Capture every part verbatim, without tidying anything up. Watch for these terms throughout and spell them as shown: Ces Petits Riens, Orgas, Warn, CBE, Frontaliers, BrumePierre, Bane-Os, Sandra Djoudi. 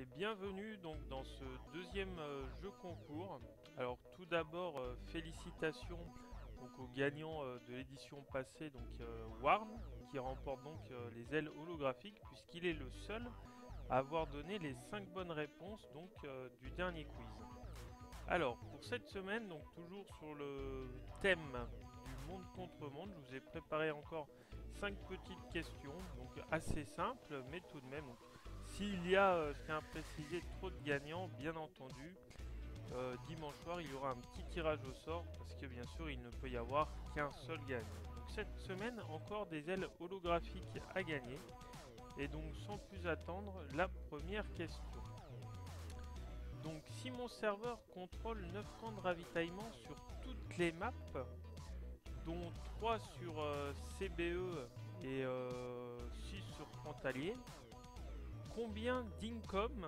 et bienvenue donc dans ce deuxième euh, jeu concours. Alors tout d'abord euh, félicitations donc aux gagnants euh, de l'édition passée, donc euh, Warn, qui remporte donc euh, les ailes holographiques puisqu'il est le seul à avoir donné les cinq bonnes réponses donc euh, du dernier quiz. Alors pour cette semaine, donc toujours sur le thème du monde contre monde, je vous ai préparé encore cinq petites questions, donc assez simples, mais tout de même. Donc, s'il y a, euh, je tiens à préciser, trop de gagnants, bien entendu, euh, dimanche soir, il y aura un petit tirage au sort, parce que bien sûr, il ne peut y avoir qu'un seul gagnant. Donc cette semaine, encore des ailes holographiques à gagner. Et donc, sans plus attendre, la première question. Donc, si mon serveur contrôle neuf camps de ravitaillement sur toutes les maps, dont trois sur euh, C B E et euh, six sur Frontaliers, combien d'Incom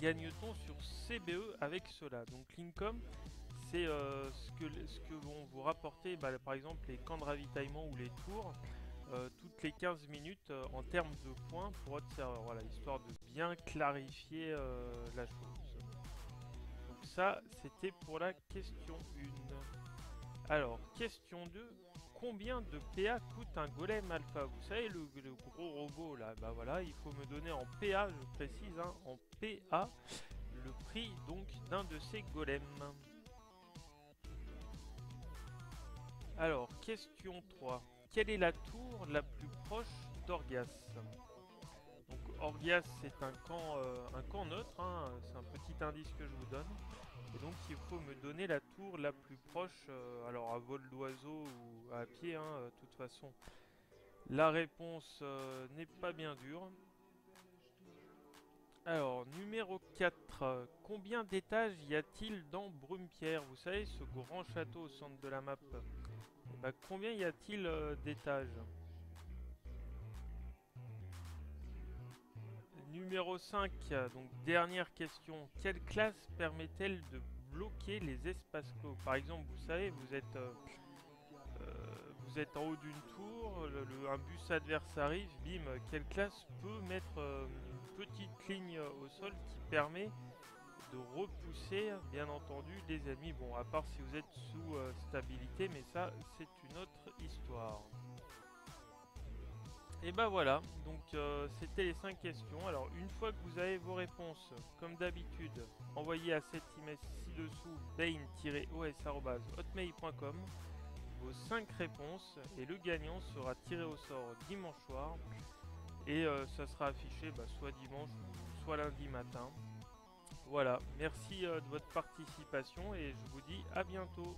gagne-t-on sur C B E avec cela? Donc l'Incom, c'est euh, ce que, ce que vont vous rapporter bah, par exemple les camps de ravitaillement ou les tours euh, toutes les quinze minutes euh, en termes de points pour votre serveur. Voilà, histoire de bien clarifier euh, la chose. Donc ça, c'était pour la question un. Alors, question deux. Combien de P A coûte un golem alpha? Vous savez, le, le gros robot là, bah voilà, il faut me donner en P A, je précise, hein, en P A, le prix donc d'un de ces golems. Alors, question trois. Quelle est la tour la plus proche d'Orgas? Donc, Orgas, c'est un camp, euh, un camp neutre, hein, c'est un petit indice que je vous donne. Et donc il faut me donner la tour la plus proche, euh, alors à vol d'oiseau ou à pied, hein, euh, de toute façon la réponse euh, n'est pas bien dure. Alors numéro quatre, euh, combien d'étages y a-t-il dans BrumePierre? Vous savez, ce grand château au centre de la map, et bah, combien y a-t-il euh, d'étages? Numéro cinq, donc dernière question. Quelle classe permet-elle de bloquer les espaces clos? Par exemple, vous savez, vous êtes, euh, vous êtes en haut d'une tour, le, le, un bus adverse arrive, bim, quelle classe peut mettre euh, une petite ligne au sol qui permet de repousser, bien entendu, les ennemis? Bon, à part si vous êtes sous euh, stabilité, mais ça, c'est une autre histoire. Et bah voilà, donc euh, c'était les cinq questions. Alors une fois que vous avez vos réponses, comme d'habitude, envoyez à cette email ci-dessous bane tiret os arobase hotmail point com vos cinq réponses et le gagnant sera tiré au sort dimanche soir et euh, ça sera affiché bah, soit dimanche soit lundi matin. Voilà, merci euh, de votre participation et je vous dis à bientôt.